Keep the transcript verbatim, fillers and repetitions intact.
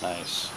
Nice.